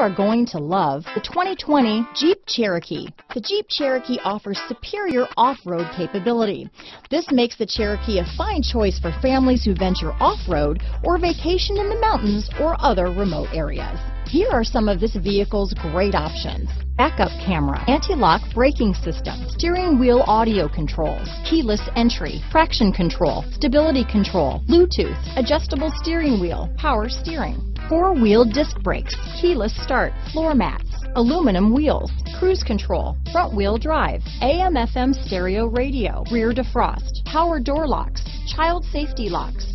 are going to love the 2020 Jeep Cherokee. The Jeep Cherokee offers superior off-road capability. This makes the Cherokee a fine choice for families who venture off-road or vacation in the mountains or other remote areas. Here are some of this vehicle's great options: backup camera, anti-lock braking system, steering wheel audio controls, keyless entry, traction control, stability control, Bluetooth, adjustable steering wheel, power steering, four-wheel disc brakes, keyless start, floor mats, aluminum wheels, cruise control, front-wheel drive, AM/FM stereo radio, rear defrost, power door locks, child safety locks.